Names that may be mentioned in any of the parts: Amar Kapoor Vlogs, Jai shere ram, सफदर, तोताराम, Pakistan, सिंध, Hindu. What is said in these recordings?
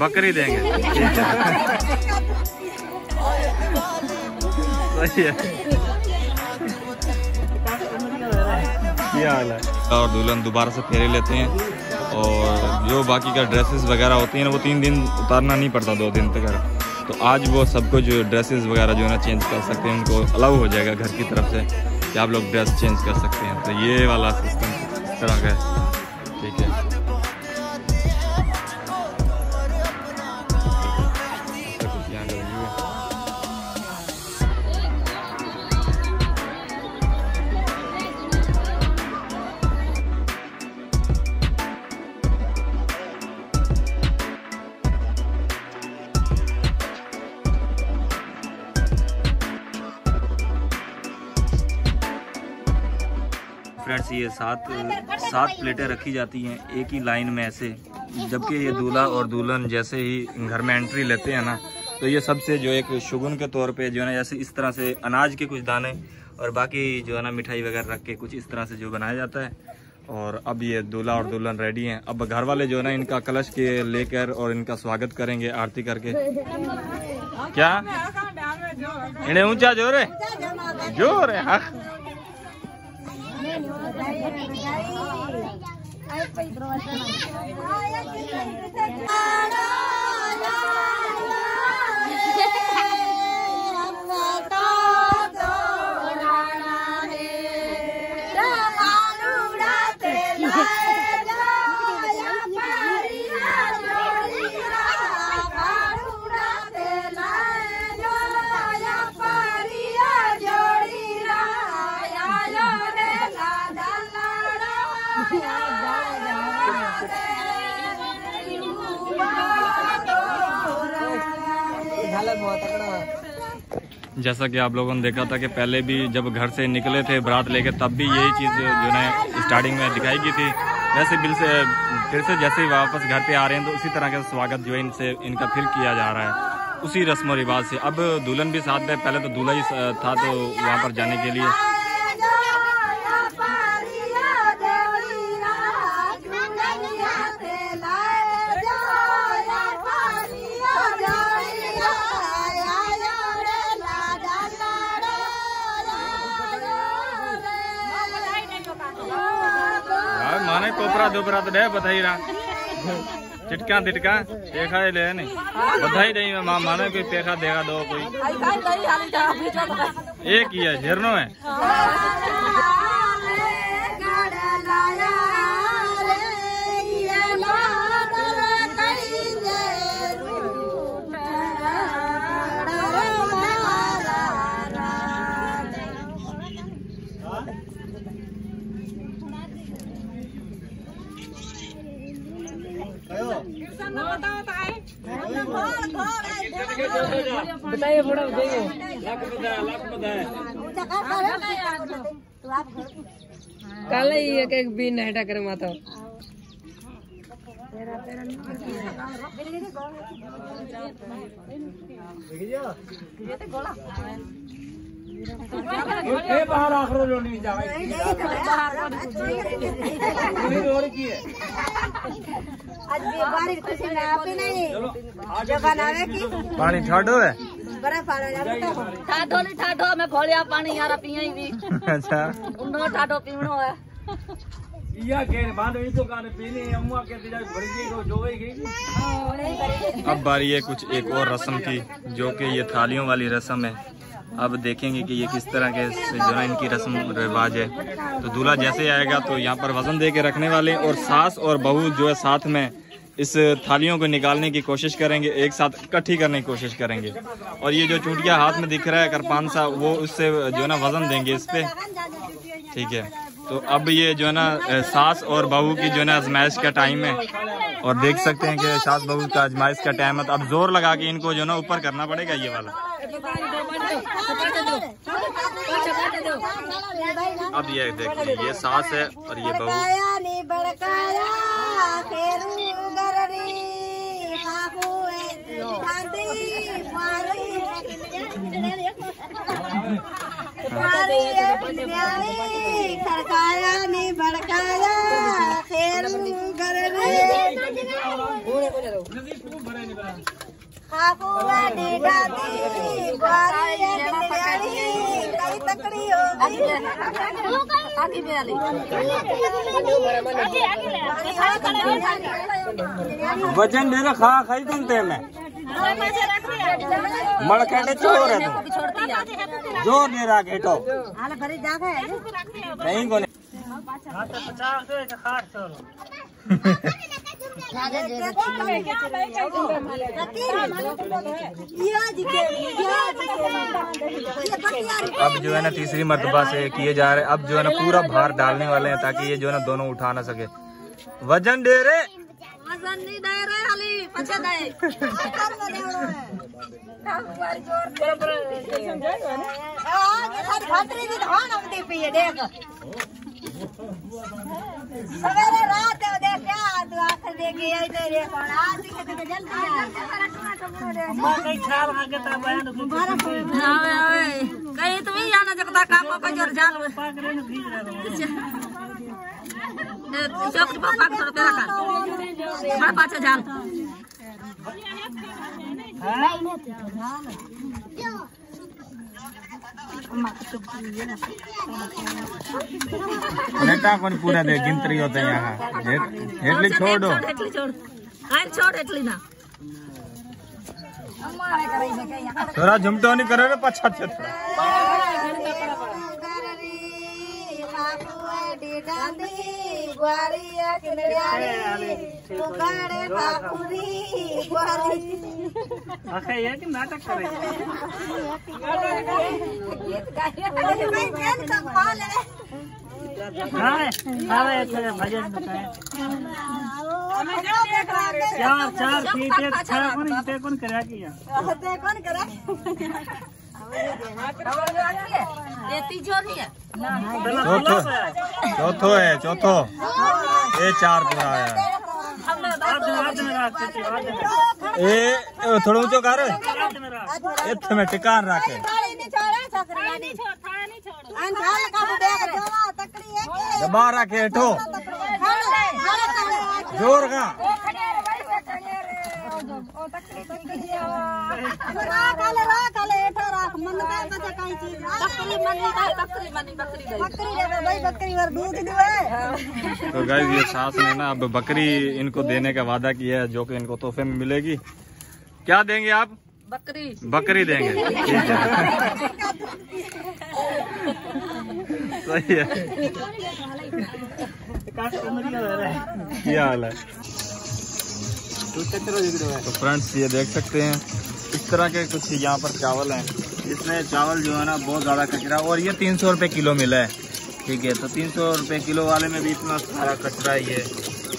बकरी देंगे। सही है। क्या हाल है? और दुल्हन दोबारा से फेरे लेते हैं और जो बाकी का ड्रेसेस वगैरह होती हैं ना वो 3 दिन उतारना नहीं पड़ता, 2 दिन तक। तो आज वो सबको जो ड्रेसेस वगैरह जो है ना चेंज कर सकते हैं, उनको अलाउ हो जाएगा घर की तरफ से कि आप लोग ड्रेस चेंज कर सकते हैं। तो ये वाला सिस्टम इस तरह का है, ठीक है। फ्रेंड्स ये 7 प्लेटें रखी जाती हैं एक ही लाइन में ऐसे, जबकि ये दूल्हा और दुल्हन जैसे ही घर में एंट्री लेते हैं ना तो ये सबसे जो एक शुगुन के तौर पे जो है ना जैसे इस तरह से अनाज के कुछ दाने और बाकी जो है ना मिठाई वगैरह रख के कुछ इस तरह से जो बनाया जाता है। और अब ये दूल्हा और दुल्हन रेडी हैं, अब घर वाले जो है ना इनका कलश के लेकर और इनका स्वागत करेंगे आरती करके। क्या इन्हें ऊंचा जोर है हाँ। जैसा कि आप लोगों ने देखा था कि पहले भी जब घर से निकले थे बारात लेके तब भी यही चीज़ जो है स्टार्टिंग में दिखाई गई थी, वैसे बिल से फिर से जैसे ही वापस घर पे आ रहे हैं तो उसी तरह का स्वागत जो है इनसे इनका फिर किया जा रहा है उसी रस्म और रिवाज से। अब दुल्हन भी साथ है, पहले तो दूल्हा ही था तो वहाँ पर जाने के लिए। माने कोपरा दोपरा तो दे बधाई रहा चिटका तिटका देखा ले नहीं बधाई नहीं माँ माने कोई पेखा देखा दो कोई एक ही है झेरनो है। बताइए थोड़ा बताइए कल ही एक एक बीन हटा कर माता बाहर आखरो जोड़ी पानी ठाडो है ठाडो में खोलिया पानी यार पिए भी अच्छा ठाडो पीवनो है या तो पीने के। अब बारी है कुछ एक और रस्म की जो कि ये थालियों वाली रस्म है। अब देखेंगे कि ये किस तरह के जो है इनकी रस्म रिवाज है। तो दूल्हा जैसे आएगा तो यहाँ पर वजन दे के रखने वाले और सास और बहू जो है साथ में इस थालियों को निकालने की कोशिश करेंगे, एक साथ इकट्ठी करने की कोशिश करेंगे। और ये जो चूंटिया हाथ में दिख रहा है कृपान सा वो उससे जो है ना वजन देंगे इस पर, ठीक है। तो अब ये जो है ना सास और बहू की जो है ना आजमाइश का टाइम है और देख सकते हैं कि सास बहू का आजमाइश का टाइम है। तो अब जोर लगा के इनको जो है ना ऊपर करना पड़ेगा ये वाला। अब ये देखिए ये सास है और ये बहू। हमारी खड़काया ने भड़काया वजन मेरा खा खाई बनते मैं मड़के चोर है जोर दे रहा घेटो नहीं को अब जो है ना तीसरी मरतबा से किए जा रहे, अब जो है ना पूरा भार डालने वाले हैं ताकि ये जो है ना दोनों उठा ना सके। वजन दे रहे, वजन नहीं दे रहे, हाली पचा दे सवेरे रात कहीं तुम ही जाना जगता काम पाचा जान बेटा कौन पूरा दे गिनतरी होते हैं यहाँ छोड़ो ना थोड़ा झुमटो नहीं करे पछा ये कि नाटक करे चार चार छह कौन करा किया चौथो है चौथो ये चार पूरा है थोड़ा ऊंचो कर इतने में टिकान रखे दबा रखे हेठो जोर का तो गाइस ये सास ने ना अब बकरी इनको देने का वादा किया है जो कि इनको तोहफे में मिलेगी। क्या देंगे आप? बकरी। बकरी देंगे, ठीक है। सही है। क्या हाल है? तो फ्रेंड्स ये देख सकते हैं इस तरह के कुछ यहाँ पर चावल हैं, इसमें चावल जो है ना बहुत ज़्यादा कचरा और ये 300 रुपये किलो मिला है, ठीक है। तो 300 रुपये किलो वाले में भी इतना सारा कचरा ही है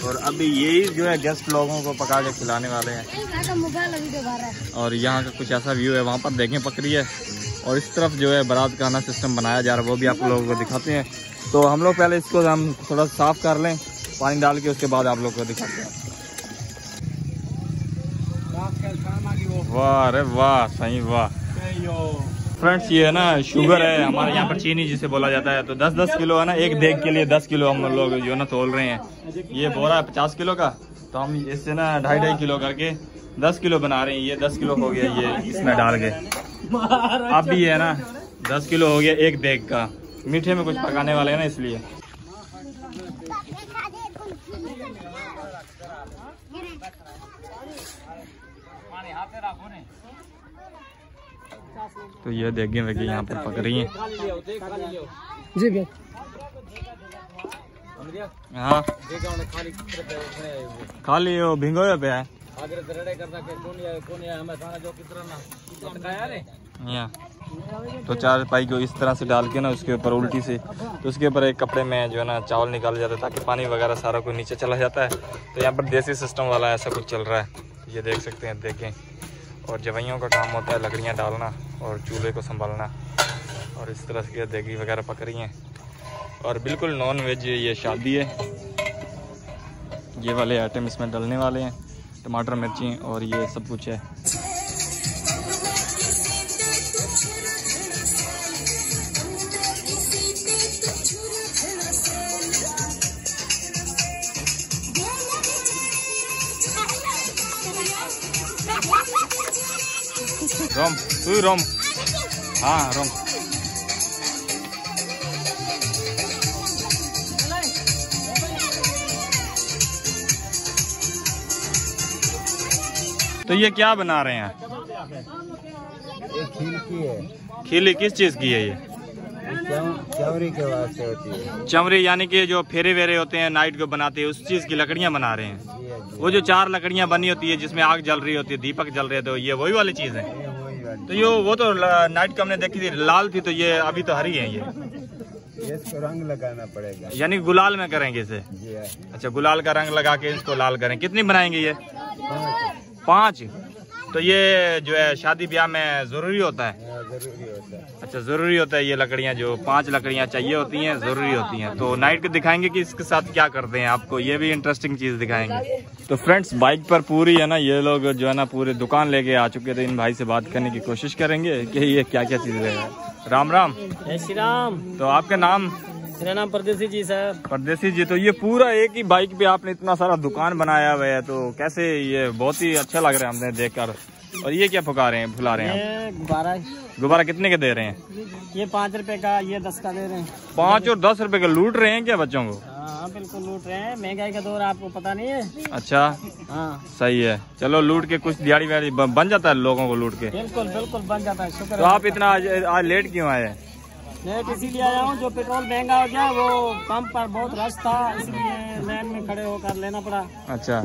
और अभी यही जो है गेस्ट लोगों को पका के खिलाने वाले हैं। और यहाँ का कुछ ऐसा व्यू है, वहाँ पर देखें पकड़ी है और इस तरफ जो है बारात का ना सिस्टम बनाया जा रहा है, वो भी आप लोगों को दिखाते हैं। तो हम लोग पहले इसको हम थोड़ा साफ़ कर लें पानी डाल के, उसके बाद आप लोग को दिखाते हैं। वाह रे वाह, सही वाह। फ्रेंड्स ये है ना शुगर है हमारे यहाँ पर, चीनी जिसे बोला जाता है। तो 10-10 किलो है ना एक देग के लिए, 10 किलो हम लोग जो है ना तोल रहे हैं। ये बोरा है 50 किलो का, तो हम इससे ना 2.5-2.5 किलो करके 10 किलो बना रहे हैं। ये 10 किलो हो गया, ये इसमें डाल के अब भी है ना 10 किलो हो गया एक देग का। मीठे में कुछ पकाने वाले हैं ना इसलिए। तो ये देखिए देखिए यहाँ पर पक रही है। जी भैया हाँ खाली हो भिंगोया पे है यहाँ। तो चारपाई को इस तरह से डाल के ना उसके ऊपर उल्टी से, तो उसके ऊपर एक कपड़े में जो है ना चावल निकाला जाता है ताकि पानी वगैरह सारा कुछ नीचे चला जाता है। तो यहाँ पर देसी सिस्टम वाला ऐसा कुछ चल रहा है, ये देख सकते हैं। देखें और जवाइयों का काम होता है लकड़ियाँ डालना और चूल्हे को संभालना और इस तरह से देगी वगैरह पक रही हैं। और बिल्कुल नॉन वेज ये शादी है, ये वाले आइटम इसमें डलने वाले हैं, टमाटर मिर्ची और ये सब कुछ है। रोम तू रोम, हाँ रोम। तो ये क्या बना रहे हैं? खील की है। खीली किस चीज की है? ये चमरी के बाद से होती है। चमरी यानी कि जो फेरे वेरे होते हैं नाइट को बनाते हैं, उस चीज की लकड़ियां बना रहे हैं। वो जो चार लकड़ियां बनी होती है जिसमें आग जल रही होती है, दीपक जल रहे, तो ये वही वाली चीज है। तो ये वो तो नाइट को हमने देखी थी, लाल थी, तो ये अभी तो हरी है। ये इसको रंग लगाना पड़ेगा, यानी गुलाल में करेंगे इसे। अच्छा, गुलाल का रंग लगा के इसको लाल करें। कितनी बनाएंगे ये? 5। तो ये जो है शादी ब्याह में जरूरी होता है। अच्छा, जरूरी होता है। ये लकड़ियाँ जो 5 लकड़ियाँ चाहिए होती हैं, जरूरी होती हैं। तो नाइट को दिखाएंगे कि इसके साथ क्या करते हैं, आपको ये भी इंटरेस्टिंग चीज़ दिखाएंगे। तो फ्रेंड्स, बाइक पर पूरी है ना ये लोग जो है ना पूरे दुकान लेके आ चुके थे। इन भाई से बात करने की कोशिश करेंगे कि ये क्या क्या चीज़ ले रहे हैं। राम राम। जय श्री राम। तो आपका नाम? मेरा नाम परदेसी जी सर। परदेसी जी, तो ये पूरा एक ही बाइक पे आपने इतना सारा दुकान बनाया हुआ है, तो कैसे? ये बहुत ही अच्छा लग रहा है हमने देखकर। और ये क्या पका रहे हैं, फुला रहे हैं? गुब्बारा। गुब्बारा कितने के दे रहे हैं? ये 5 रुपए का, ये 10 का दे रहे हैं। 5 और 10 रुपए का लूट रहे हैं क्या बच्चों को? हाँ बिल्कुल लूट रहे हैं, महंगाई का दौर आपको पता नहीं है। अच्छा, हाँ सही है। चलो लूट के कुछ दिहाड़ी व्याड़ी बन जाता है लोगों को, लूट के। बिल्कुल बिल्कुल बन जाता है। शुक्र। तो आप इतना आज लेट क्यों आए? मैं इसीलिए आया हूँ, जो पेट्रोल महंगा हो गया, वो पंप पर बहुत रश था, इसलिए लाइन में खड़े होकर लेना पड़ा। अच्छा,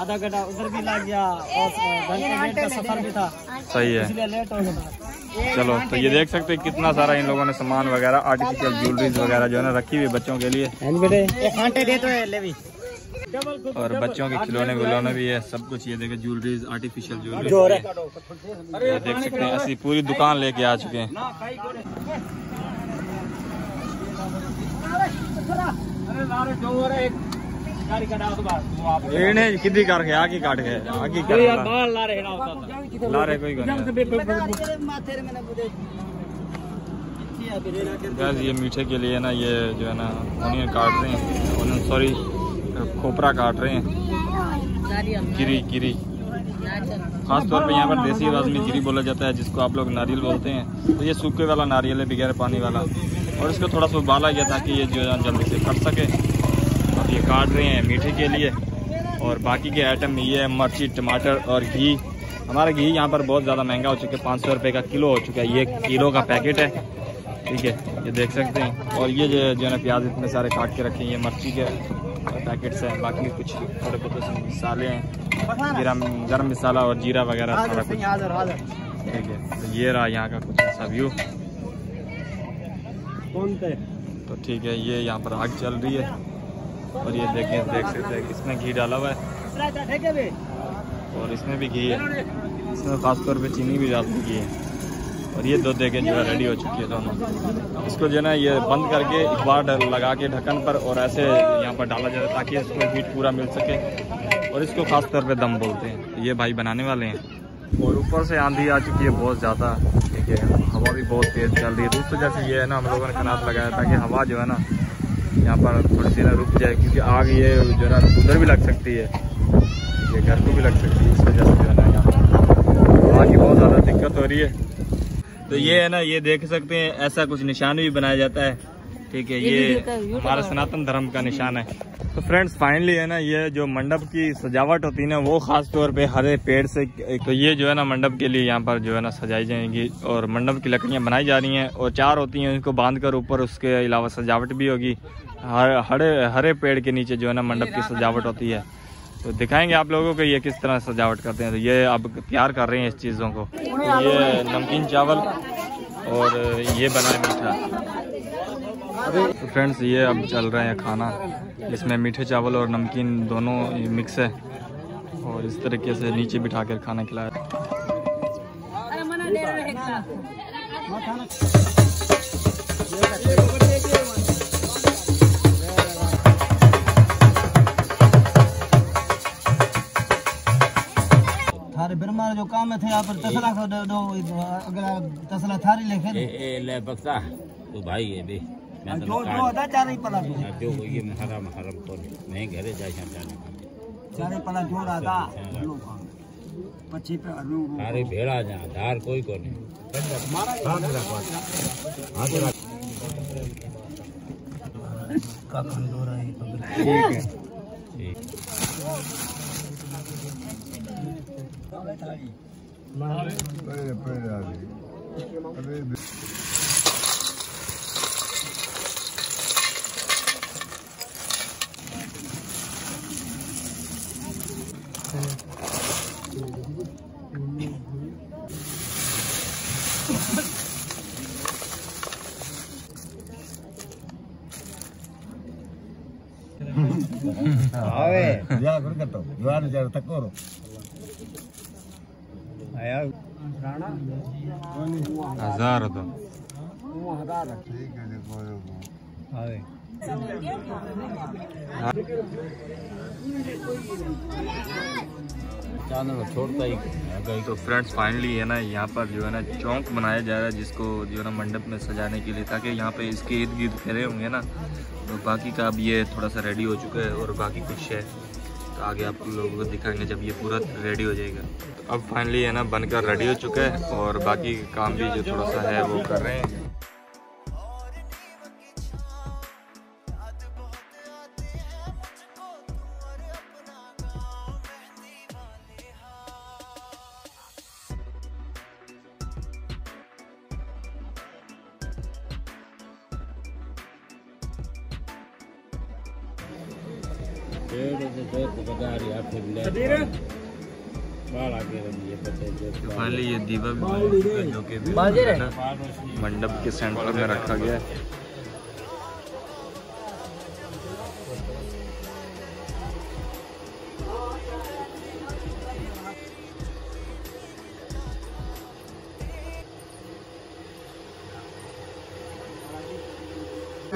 आधा घंटा उधर भी लग गया और घंटे का सफर भी था। सही है, इसलिए लेट हो गया। चलो, तो ये देख सकते हैं कितना सारा इन लोगों ने सामान वगैरह, आर्टिफिशियल ज्वेलरीज वगैरह जो है ना रखी हुई बच्चों के लिए, और बच्चों के खिलौने विलौने भी है, सब कुछ। ये देखे ज्वेलरीज, आर्टिफिशियल ज्वेलरी, ये देख सकते हैं। ऐसी पूरी दुकान लेके आ चुके हैं। किधी करके आगे काट गए, आगे ला रहे कोई। बस ये मीठे के लिए ना ये जो है ना ऑनियन काट रहे हैं, ऑनियन सॉरी खोपरा काट रहे हैं। गिरी गिरी खास तौर पे यहाँ पर देसी आवाज में गिरी बोला जाता है, जिसको आप लोग नारियल बोलते हैं। तो ये सूखे वाला नारियल है, बगैर पानी वाला, और इसको थोड़ा सा उबाला गया ताकि ये जो है जल्दी से कट सके। अब ये काट रहे हैं मीठे के लिए, और बाकी के आइटम ये है मिर्ची, टमाटर और घी। हमारा घी यहाँ पर बहुत ज़्यादा महंगा हो चुका है, 500 रुपये का किलो हो चुका है। ये किलो का पैकेट है, ठीक है, ये देख सकते हैं। और ये जो है ना प्याज इतने सारे काट के रखे हैं, ये मिर्ची के पैकेट्स हैं। बाकी कुछ थोड़े बहुत मसाले हैं, गरम मसाला और जीरा वगैरह सारा कुछ, ठीक है। तो ये रहा यहाँ का कुछ ऐसा व्यू। तो ठीक है, ये यहाँ पर आग चल रही है, और ये देखें, देख सकते हैं इसमें घी डाला हुआ है, और इसमें भी घी है, इसमें खासतौर पे चीनी भी डाल दी है। और ये 2 देखें जो है रेडी हो चुकी है दोनों। इसको जो है ना ये बंद करके अखबार लगा के ढक्कन पर, और ऐसे यहाँ पर डाला जाए ताकि इसको हीट पूरा मिल सके, और इसको खास तौर पे दम बोलते हैं। ये भाई बनाने वाले हैं। और ऊपर से आंधी आ चुकी है बहुत ज़्यादा, ठीक है, हवा भी बहुत तेज़ चल रही है। दोस्तों, जैसे ये है ना हम लोगों ने कनात लगाया ताकि हवा जो है ना यहाँ पर थोड़ी सी ना रुक जाए, क्योंकि आग ये जो है ना उधर भी लग सकती है, ये घर को भी लग सकती है। इस वजह से जो है ना यहाँ पर आग की बहुत ज़्यादा दिक्कत हो रही है। तो ये है ना, ये देख सकते हैं ऐसा कुछ निशान भी बनाया जाता है, ठीक है, ये हमारा सनातन धर्म का निशान है। तो फ्रेंड्स, फाइनली है ना ये जो मंडप की सजावट होती है ना, वो खास तौर पे हरे पेड़ से, तो ये जो है ना मंडप के लिए यहाँ पर जो है ना सजाई जाएंगी, और मंडप की लकड़ियाँ बनाई जा रही हैं, और 4 होती हैं, उनको बांध कर ऊपर। उसके अलावा सजावट भी होगी, हरे पेड़ के नीचे जो है ना मंडप की सजावट होती है। तो दिखाएंगे आप लोगों को ये किस तरह सजावट करते हैं। तो ये अब प्यार कर रहे हैं इस चीज़ों को। तो ये नमकीन चावल और ये बना मीठा। तो फ्रेंड्स, ये अब चल रहा है खाना, इसमें मीठे चावल और नमकीन दोनों मिक्स है, और इस तरीके से नीचे बिठा कर खाना खिलाया। जो काम में थे यहाँ पर तसला को दो, अगर तसला थारी लेके ए ले बक्सा तो भाई ये भी जो होता चारे पला जो ये हराम हराम को नहीं घरे जाए जाने चारे पला जो रहा था। પછી પે અરુ આરે ભેળા જા ધાર કોઈ કોને મારા का हो रहा है ठीक है। आवे या कर कटो यार जरा तकोरो आया राणा हजार तो वो हजार ठीक है देखो आवे जानवर छोड़ता ही गई। तो फ्रेंड्स फाइनली है ना यहाँ पर जो है ना चौक बनाया जा रहा है जिसको जो है ना मंडप में सजाने के लिए, ताकि यहाँ पे इसके इर्द गिर्द घेरे होंगे ना। तो बाकी का अब ये थोड़ा सा रेडी हो चुका है और बाकी कुछ है तो आगे आप लोगों को दिखाएंगे जब ये पूरा रेडी हो जाएगा। तो अब फाइनली है ना बनकर रेडी हो चुका है और बाकी काम भी जो थोड़ा सा है वो कर रहे हैं। फाइनली ये दीपक जो कि मंडप के सेंटर में रखा गया है।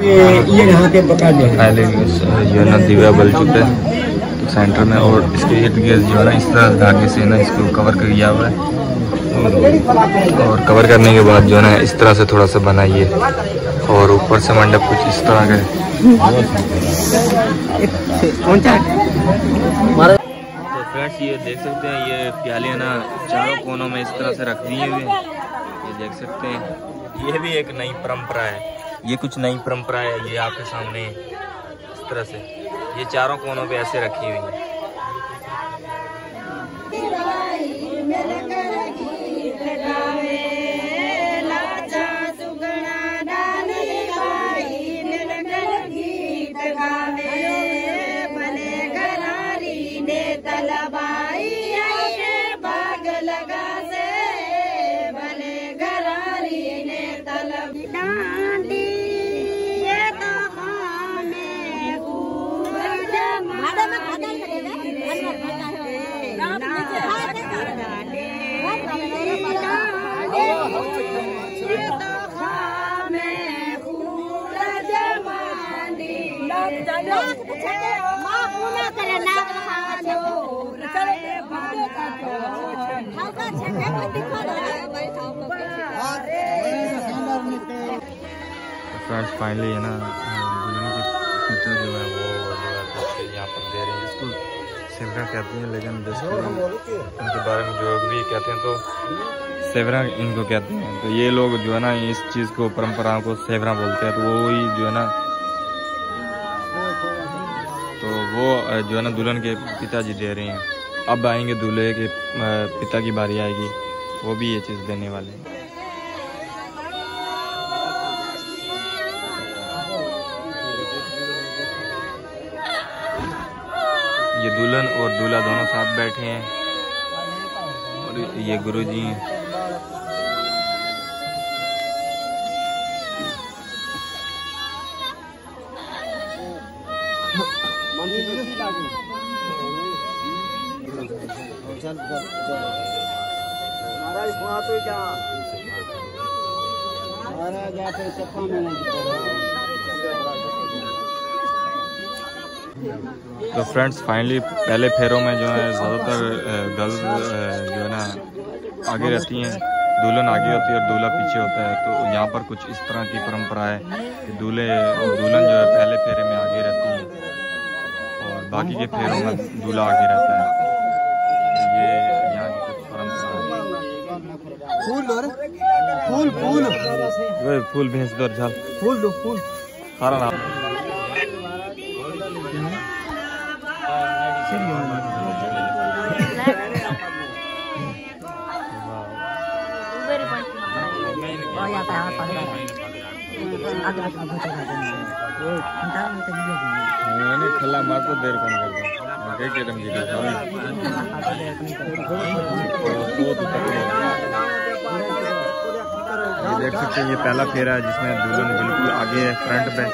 ये यहाँ के बकाया जो ना दीवा बल चुका है सेंटर में और इसके इर्द गिर्द जो है ना इस तरह धागे से ना इसको कवर कर दिया हुआ है। और कवर करने के बाद जो है ना इस तरह से थोड़ा सा बनाइए और ऊपर से मंडप कुछ इस तरह का। तो फ्रेंड्स ये देख सकते हैं ये प्याले ना चारों कोनों में इस तरह से रख दिए हुए हैं, ये देख सकते हैं। ये भी एक नई परंपरा है, ये कुछ नई परंपरा है ये आपके सामने इस तरह से ये चारों कोनों पे ऐसे रखी हुई है। फ्रेंड्स फाइनली है ना जो है वो यहाँ पर दे रहे हैं, इसको सेवरा कहते हैं लेकिन उनके बारे में जो भी कहते हैं तो सेवरा इनको कहते हैं। तो ये लोग जो है ना इस चीज़ को परंपराओं को सेवरा बोलते हैं। तो वो ही जो है ना तो वो जो है ना दुल्हन के पिताजी दे रहे हैं। अब आएंगे दूल्हे के पिता की बारी आएगी, वो भी ये चीज़ देने वाले हैं। ये दुल्हन और दूल्हा दोनों साथ बैठे हैं और ये गुरुजी हैं। तो फ्रेंड्स फाइनली पहले फेरों में जो है ज़्यादातर गर्ल्स जो है ना आगे रहती हैं, दुल्हन आगे होती है और दूल्हा पीछे होता है। तो यहाँ पर कुछ इस तरह की परंपरा है कि दूल्हे और दुल्हन जो है पहले फेरे में आगे रहती हैं और बाकी के फेरों में दूल्हा आगे रहता है। ये यहाँ की कुछ फूल और फूल फूल फूल फूल भैंस दो झाल फूल दो फूल सारा नाम मैंने खला मार तो देर कौन करता के केदम जी का देख सकते हैं ये पहला फेरा है जिसमें दुल्हन बिल्कुल आगे है फ्रंट पे।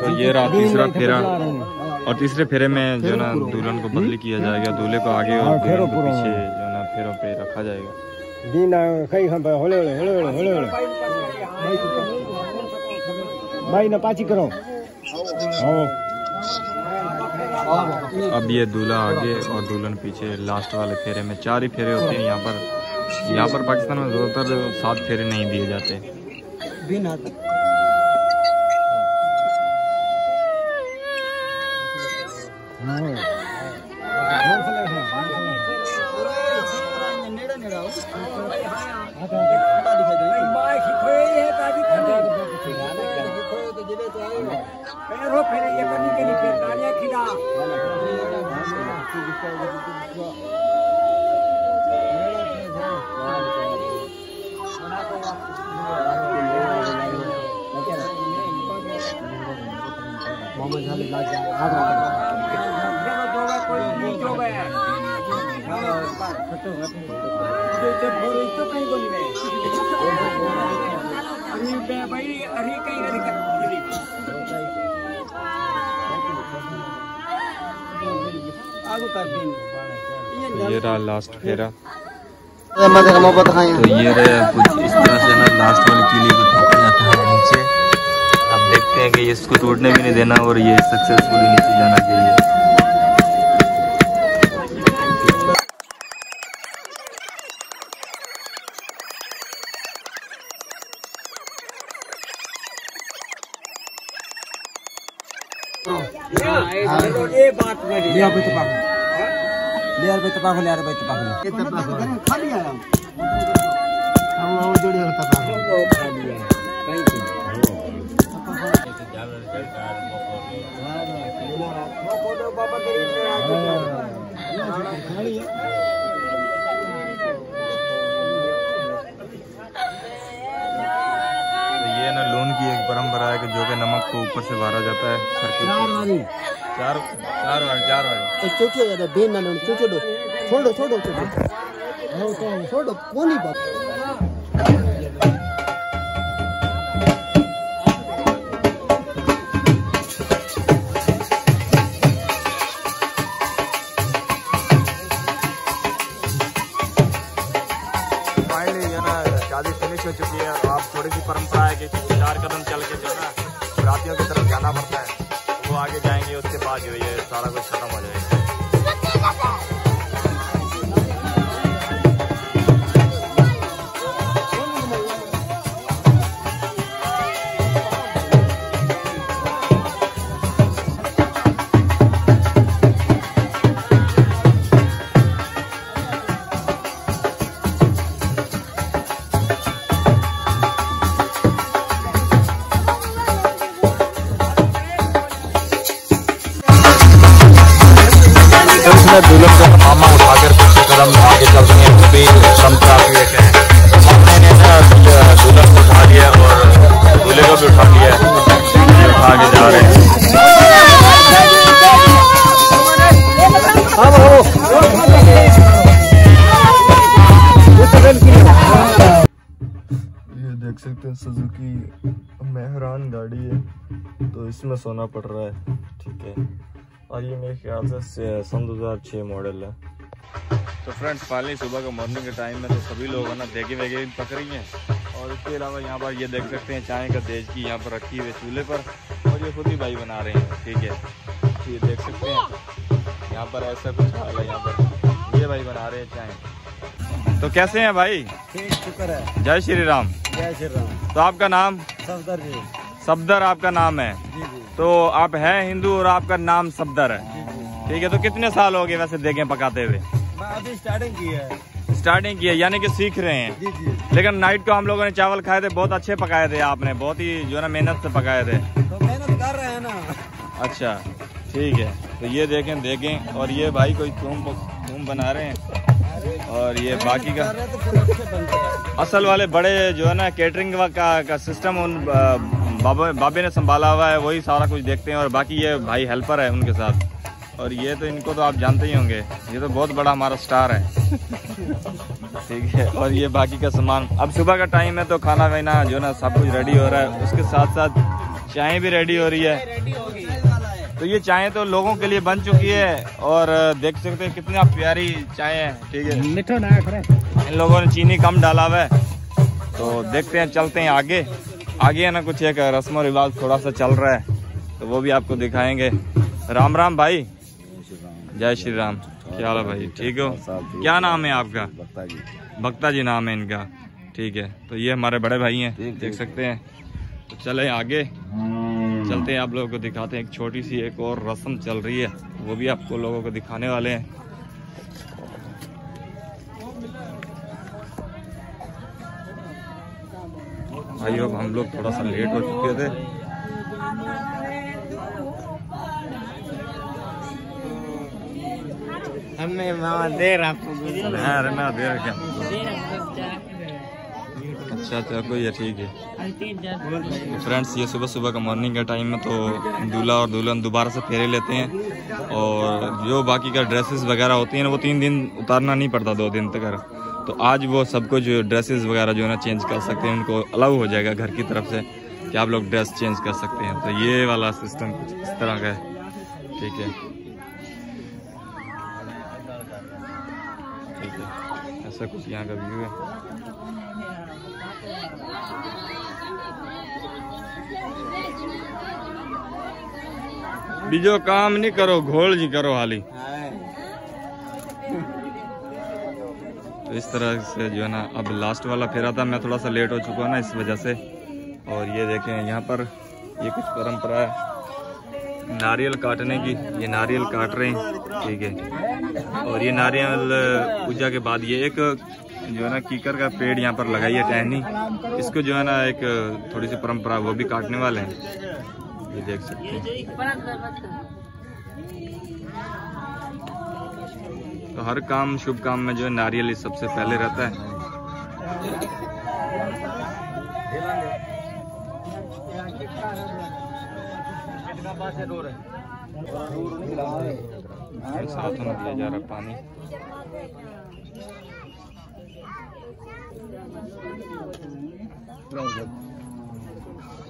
तो ये रहा तीसरा फेरा और तीसरे फेरे में जो ना दुल्हन को बदली किया जाएगा, दूल्हे को आगे और दुल्हन को पीछे जो ना फेरों पे रखा जाएगा। भाई ना पाची करो। अब ये दूल्हा आगे और दुल्हन पीछे लास्ट वाले फेरे में चार ही फेरे होते हैं यहाँ पर। पाकिस्तान में ज्यादातर 7 फेरे नहीं दिए जाते। ये रहा लास्ट फेरा। तो ये रहा कुछ इस तरह से ना लास्ट वाली कीली को ठोका जाता है नीचे। अब देखते हैं कि इसको टूटने भी नहीं देना और ये सक्सेसफुली नीचे जाना चाहिए। ये ना लोन की एक परंपरा है कि जो कि नमक को ऊपर से वारा जाता है चार छोड़ो छोड़ो छोड़ो छोड़ो कोनी बात। फाइनली जो ना शादी फिनिश हो चुकी है। आप थोड़ी सी परंपरा है कि 4 कदम चल के जो ना बरातियों की तरफ जाना पड़ता है, वो आगे जाएंगे उसके बाद जो ये सारा कुछ खत्म हो जाएगा। तो इसमें सोना पड़ रहा है, ठीक है। और ये मेरे ख्याल से सन 2006 मॉडल है। तो फ्रेंड्स फाइनली सुबह का मॉर्निंग के टाइम में तो सभी लोग ना देगी वेगी पक रही हैं। और इसके अलावा यहाँ पर ये देख सकते हैं चाय का देश की यहाँ पर रखी हुई चूल्हे पर, और ये खुद ही भाई बना रहे हैं, ठीक है। तो ये देख सकते हैं यहाँ पर ऐसा कुछ हाल है, यहाँ पर ये भाई बना रहे हैं चाय। तो कैसे हैं भाई? ठीक, शुक्र है। जय श्री राम। जय श्री राम। तो आपका नाम? सफदर जी। सफदर आपका नाम है जी जी। तो आप हैं हिंदू और आपका नाम सफदर है, ठीक है। तो कितने साल हो गए वैसे देखें पकाते हुए? अभी स्टार्टिंग की है। स्टार्टिंग की है यानी कि सीख रहे हैं जी जी। लेकिन नाइट को हम लोगों ने चावल खाए थे, बहुत अच्छे पकाए थे आपने, बहुत ही जो है ना मेहनत से पकाए थे। तो मेहनत कर रहे हैं ना। अच्छा ठीक है। तो ये देखें देखें, और ये भाई कोई थूम बना रहे हैं, और ये बाकी का तो असल वाले बड़े जो है ना कैटरिंग का सिस्टम उन बाबे ने संभाला हुआ है, वही सारा कुछ देखते हैं। और बाकी ये भाई हेल्पर है उनके साथ, और ये तो इनको तो आप जानते ही होंगे, ये तो बहुत बड़ा हमारा स्टार है ठीक है। और ये बाकी का सामान, अब सुबह का टाइम है तो खाना वाना जो है ना सब कुछ रेडी हो रहा है, उसके साथ साथ चाय भी रेडी हो रही है। तो ये चाय तो लोगों के लिए बन चुकी है, और देख सकते हैं कितना प्यारी चाय है, ठीक है, मीठा है। इन लोगों ने चीनी कम डाला हुआ है। तो देखते हैं, चलते हैं आगे। आगे है ना कुछ एक रस्म रिवाज थोड़ा सा चल रहा है, तो वो भी आपको दिखाएंगे। राम राम भाई। जय श्री राम। क्या हाल है भाई, ठीक हो? क्या नाम है आपका? बक्ता जी नाम है इनका, ठीक है। तो ये हमारे बड़े भाई हैं, देख सकते हैं। तो चले आगे चलते हैं, आप लोगों को दिखाते हैं। एक छोटी सी एक और रस्म चल रही है, वो भी आपको लोगों को दिखाने वाले हैं। भाई अब हम लोग थोड़ा सा लेट हो चुके थे। हमने मामा देर आपको ना देर क्या? अच्छा चलो ये ठीक है। फ्रेंड्स ये सुबह सुबह का मॉर्निंग का टाइम है, तो दूल्हा और दुल्हन दोबारा से फेरे लेते हैं, और जो बाकी का ड्रेसेस वगैरह होती हैं ना, वो 3 दिन उतारना नहीं पड़ता, 2 दिन तक। तो आज वो सब कुछ ड्रेसेस वगैरह जो है ना चेंज कर सकते हैं, उनको अलाउ हो जाएगा घर की तरफ से कि आप लोग ड्रेस चेंज कर सकते हैं। तो ये वाला सिस्टम कुछ इस तरह का है, ठीक है, ठीक है। ऐसा कुछ यहाँ का व्यू है। बीजो काम नहीं करो, घोल जी करो हाली। तो इस तरह से जो है ना, अब लास्ट वाला फेरा था, मैं थोड़ा सा लेट हो चुका हूँ ना इस वजह से। और ये देखें यहाँ पर ये कुछ परंपरा है नारियल काटने की, ये नारियल काट रहे हैं, ठीक है। और ये नारियल पूजा के बाद ये एक जो है ना कीकर का पेड़ यहाँ पर लगाई है टहनी, इसको जो है ना एक थोड़ी सी परंपरा, वो भी काटने वाले हैं, ये देख सकते हैं। तो हर काम शुभ काम में जो है नारियल सबसे पहले रहता है। साथ में ले जा रहा पानी।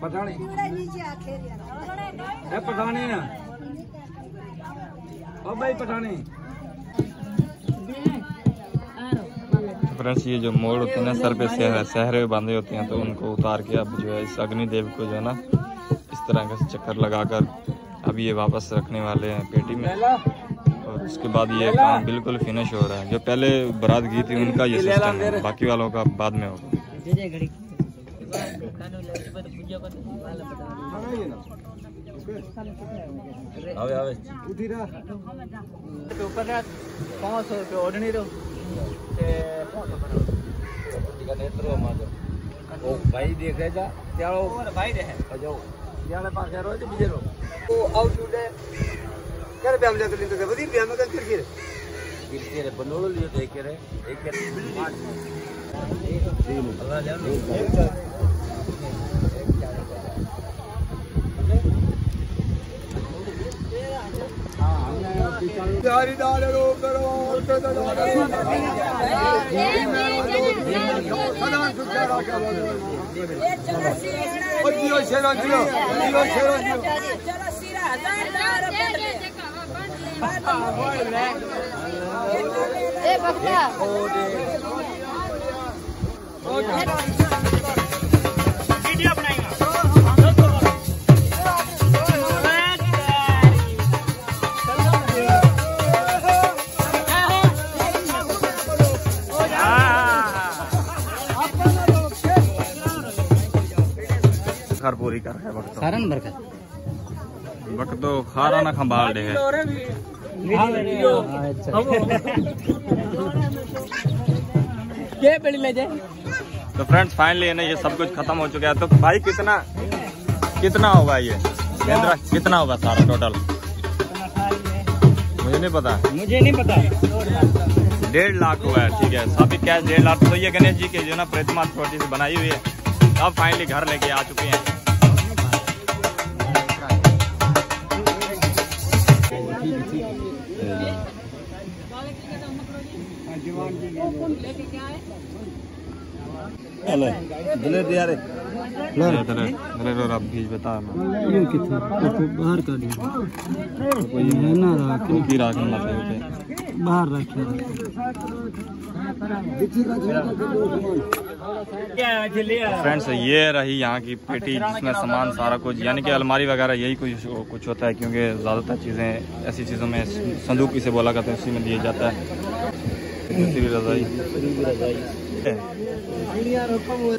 पता नहीं पठाने ना भाई पठाने। फ्रेंड्स ये जो मोड़ होते हैं ना, सर पे सहरे बांधे होते हैं, तो उनको उतार के अब जो है इस अग्निदेव को जो है ना इस तरह का चक्कर लगाकर अब ये वापस रखने वाले हैं पेटी में, और उसके बाद ये काम बिल्कुल फिनिश हो रहा है। जो पहले बारात गई थी उनका ये सिस्टम है, बाकी वालों का बाद में होगा। वीडियो बनाएगा। पूरी कर है वक्त सारन भर का वक्त तो खारा ना खंबाल दे है के बड़ी ले जाए। तो फ्रेंड्स फाइनली ना ये सब कुछ खत्म हो चुका है। तो भाई कितना होगा ये केंद्र, कितना होगा सारा टोटल? मुझे नहीं पता। 1.5 लाख हुआ है। ठीक है सभी कैश 1.5 लाख। तो ये गणेश जी के जो ना प्रतिमा छोटी सी बनाई हुई है। अब फाइनली घर लेके आ चुके हैं। फ्रेंड्स ये रही यहाँ की पेटी जिसमें सामान सारा कुछ यानी कि अलमारी वगैरह यही कुछ होता है, क्योंकि ज़्यादातर चीज़ें ऐसी चीज़ों में संदूक इसे बोला जाता है, उसी में दिया जाता है। रजाई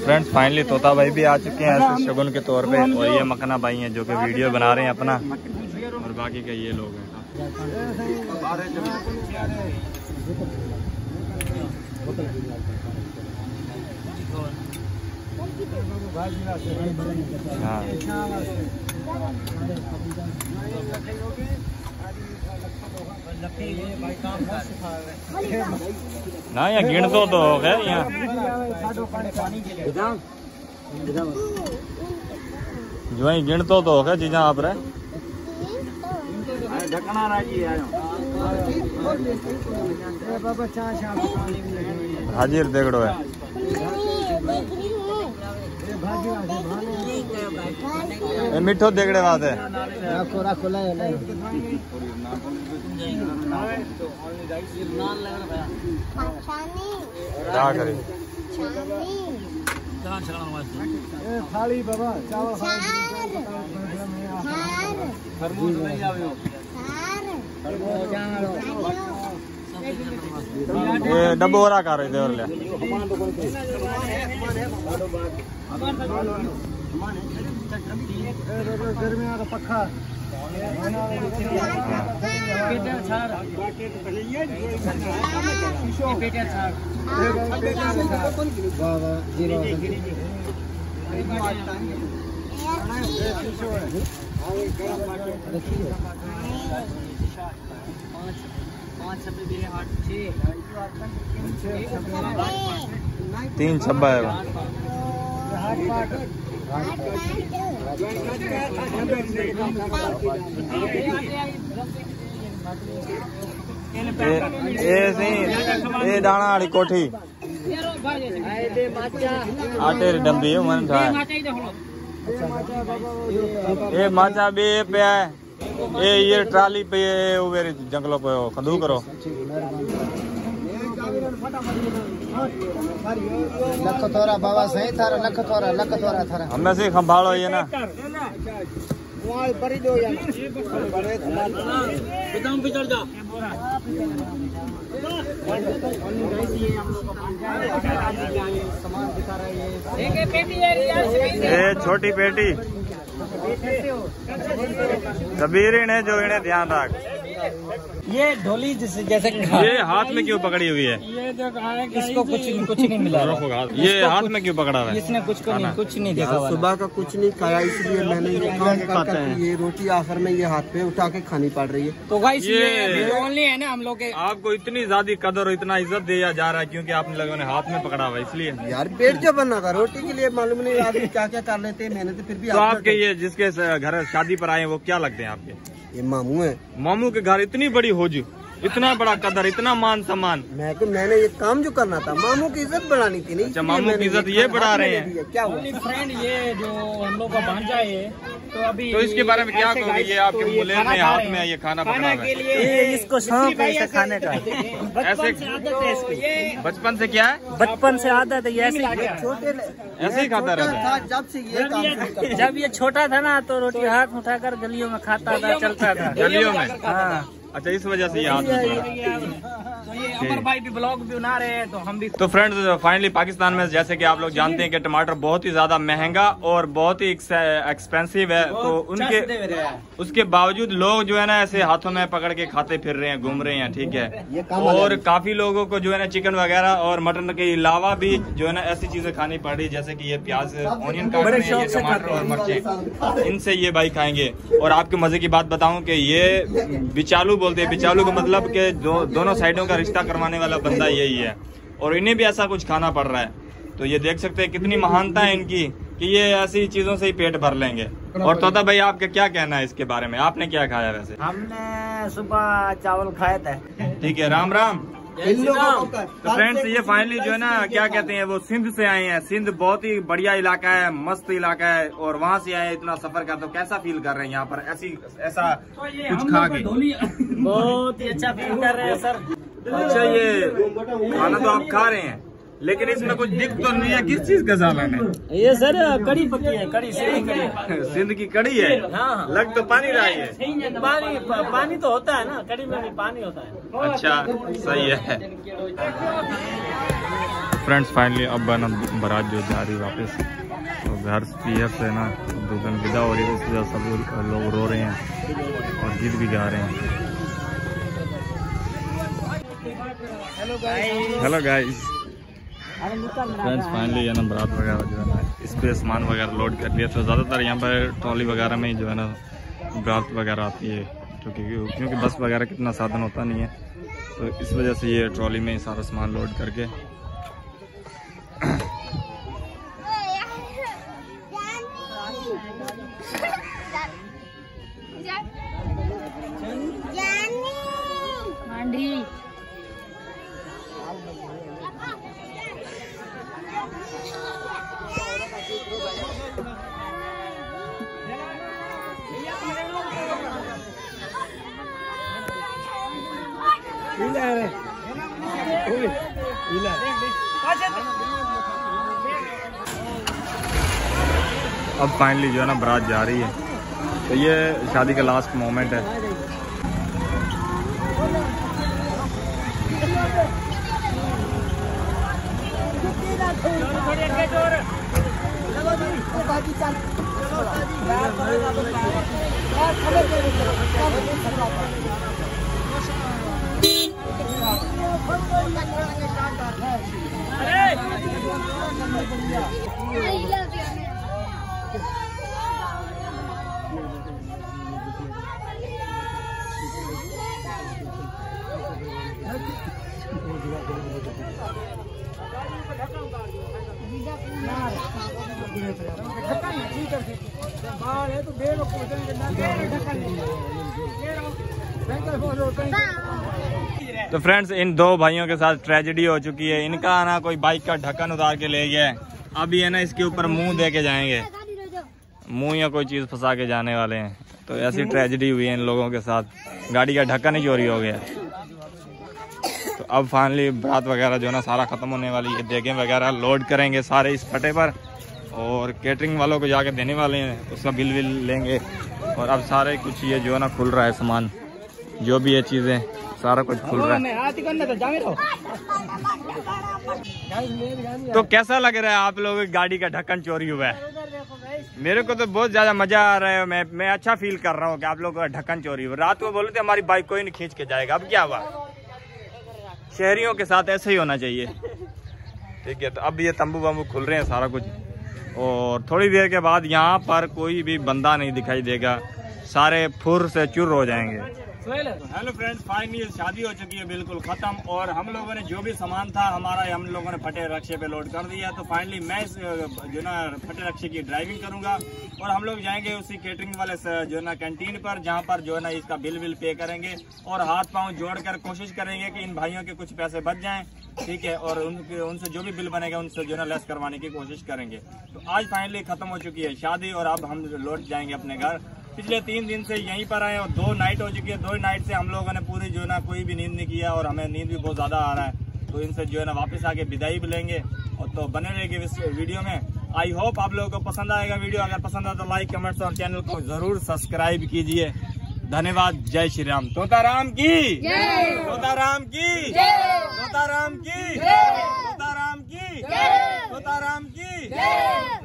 फ्रेंड्स फाइनली तोता भाई भी आ चुके हैं शगुन के तौर पे, और ये मकना भाई हैं जो कि वीडियो बना रहे हैं अपना, और बाकी के ये लोग हैं। ना यहाँ गिण दो तो है यहाँ। जो है गिण तो होगा चीजा आप रहे ढकना राजी हाजिर देखो है मिठो देखने बात है। डबोरा कर रहे थे और पक्खा $3.26 है। ये दाना वाली कोठी आटे री डम्बी मन खाए ये माचा बे पे है। ये ट्राली पे ये जंगलों पे खंदू करो बाबा सही लख थोरा हमें से खंभालो ये ना छोटी पेटी कबीर इन्हें जो इन्हें ध्यान रख। ये ढोली जैसे ये हाथ में क्यों पकड़ी हुई है? ये जो इसको कुछ नहीं मिला, ये हाथ में क्यों पकड़ा है? इसने कुछ नहीं देखा, सुबह का कुछ नहीं खाया, इसलिए मैंने ये काम खाता है। ये रोटी आखिर में ये हाथ पे उठा के खानी पड़ रही है। तो गाइस ये है ना हम लोग आपको इतनी ज्यादा कदर और इतना इज्जत दिया जा रहा है क्योंकि आप लोगों ने हाथ में पकड़ा हुआ, इसलिए यार पेट जो बना था रोटी के लिए मालूम नहीं आदमी क्या क्या कर लेते हैं। मैंने तो फिर भी आपके ये जिसके घर शादी पर आए वो क्या लगते हैं आपके? ये मामू है। मामू के घर इतनी बड़ी होजू इतना बड़ा कदर, इतना मान सम्मान। मैंने ये काम जो करना था, मामू की इज्जत बढ़ानी थी। नहीं, मामू की इज्जत ये बढ़ा रहे हैं। क्या हुआ फ्रेंड, ये जो हम लोग का भांजा है तो अभी तो इसके बारे में क्या कहोगे? ये आपके मुलेर में हाथ में ये खाना पकड़ा है, ये इसको शौक है इसे खाने का। ऐसे बचपन से, क्या है बचपन से आदत है, ये ऐसे ही खाता रहता है। जब ये छोटा था ना तो रोटी हाथ उठाकर गलियों में खाता था, चलता था गलियों में। हाँ अच्छा, इस वजह से याद तो ये अमर भाई भी ब्लॉग बना रहे हैं तो हम भी। तो फ्रेंड्स फाइनली पाकिस्तान में जैसे कि आप लोग जानते हैं कि टमाटर बहुत ही ज्यादा महंगा और बहुत ही एक्सपेंसिव है, तो उनके उसके बावजूद लोग जो है ना ऐसे हाथों में पकड़ के खाते फिर रहे हैं, घूम रहे हैं, ठीक है। और काफी लोगों को जो है ना चिकन वगैरह और मटन के अलावा भी जो है ना ऐसी चीजें खानी पड़ी, जैसे की ये प्याज ऑनियन काट रहे हैं, टमाटर और मिर्चें, इनसे ये भाई खाएंगे। और आपके मजे की बात बताऊँ की ये बिचालू बोलते हैं, बिचालू का मतलब के दोनों साइडों का रिश्ता करवाने वाला बंदा यही है, और इन्हें भी ऐसा कुछ खाना पड़ रहा है। तो ये देख सकते हैं कितनी महानता है इनकी कि ये ऐसी चीजों से ही पेट भर लेंगे। और तोता भाई आपका क्या कहना है इसके बारे में, आपने क्या खाया? वैसे हमने सुबह चावल खाया था, ठीक है। राम राम। तो फ्रेंड्स ये फाइनली जो है ना क्या कहते हैं, वो सिंध से आए हैं। सिंध बहुत ही बढ़िया इलाका है, मस्त इलाका है, और वहाँ से आए इतना सफर का, तो कैसा फील कर रहे हैं यहाँ पर ऐसी ऐसा कुछ खा के? बहुत ही अच्छा फील कर रहे हैं सर। अच्छा ये खाना तो आप खा रहे हैं लेकिन इसमें कुछ दिख तो नहीं है, किस चीज का सालन है ये सर? कड़ी पकी है, कड़ी सिंध की कड़ी है। हाँ। लग तो पानी रहा है, पानी तो होता है ना कड़ी में भी, पानी होता है। अच्छा सही है। फ्रेंड्स फाइनली अब बना बारात जो जा रही वापस, तो घर पीएफ है ना दुकान विदा हो रही है, इसलिए सब लोग रो रहे हैं और गीत भी गा रहे हैं। हेलो गाइस, फ्रेंड्स फाइनली ये ना बारात वगैरह जो है ना इस पर सामान वगैरह लोड कर लिया। तो ज़्यादातर यहाँ पर ट्रॉली वगैरह में ही जो है ना बारात वगैरह आती है, क्योंकि बस वगैरह कितना साधन होता नहीं है, तो इस वजह से ये ट्रॉली में ही सारा सामान लोड करके। अब फाइनली जो है ना बारात जा रही है, तो ये शादी का लास्ट मोमेंट है। तो फ्रेंड्स इन दो भाइयों के साथ ट्रेजेडी हो चुकी है। इनका ना कोई बाइक का ढक्कन उतार के ले गया है, अभी है ना इसके ऊपर मुंह दे के जाएंगे, मुंह या कोई चीज़ फंसा के जाने वाले हैं। तो ऐसी ट्रेजेडी हुई है इन लोगों के साथ, गाड़ी का ढक्कन ही चोरी हो गया। तो अब फाइनली बारात वगैरह जो है ना सारा ख़त्म होने वाली है, देगें वगैरह लोड करेंगे सारे इस फटे पर, और कैटरिंग वालों को जाके देने वाले हैं, उसका बिल विल लेंगे। और अब सारे कुछ ये जो है ना खुल रहा है सामान, जो भी ये चीज़ें सारा कुछ खुल रहा है। तो कैसा लग रहा है आप लोगों की गाड़ी का ढक्कन चोरी हुआ है? मेरे को तो बहुत ज्यादा मजा आ रहा है, मैं अच्छा फील कर रहा हूँ कि आप लोगों का ढक्कन चोरी हुआ। रात को बोले थे हमारी बाइक कोई नहीं खींच के जाएगा, अब क्या हुआ? शहरियों के साथ ऐसे ही होना चाहिए, ठीक है। तो अब ये तंबू वंबू खुल रहे हैं सारा कुछ, और थोड़ी देर के बाद यहाँ पर कोई भी बंदा नहीं दिखाई देगा, सारे फुर से चुर हो जाएंगे। हेलो फ्रेंड्स, फाइनली शादी हो चुकी है, बिल्कुल खत्म। और हम लोगों ने जो भी सामान था हमारा, हम लोगों ने फटे रक्षे पे लोड कर दिया। तो फाइनली मैं जो ना फटे रक्षे की ड्राइविंग करूंगा और हम लोग जाएंगे उसी कैटरिंग वाले जो ना कैंटीन पर, जहां पर जो ना इसका बिल पे करेंगे। और हाथ पाँव जोड़कर कोशिश करेंगे कि इन भाइयों के कुछ पैसे बच जाएं, ठीक है। और उनसे जो भी बिल बनेगा उनसे जो ना लेस करवाने की कोशिश करेंगे। तो आज फाइनली खत्म हो चुकी है शादी और अब हम लौट जाएंगे अपने घर। पिछले 3 दिन से यहीं पर आए और 2 नाइट हो चुकी है। 2 नाइट से हम लोगों ने पूरी जो ना कोई भी नींद नहीं किया और हमें नींद भी बहुत ज़्यादा आ रहा है। तो इनसे जो है ना वापस आके विदाई भी लेंगे। और तो बने रहेगी इस वीडियो में। आई होप आप लोगों को पसंद आएगा वीडियो। अगर पसंद आए तो लाइक, कमेंट्स और चैनल को जरूर सब्सक्राइब कीजिए। धन्यवाद। जय श्री राम। तोताराम की जय। तोताराम की जय। तोताराम की जय। तोताराम की जय। तोताराम की जय।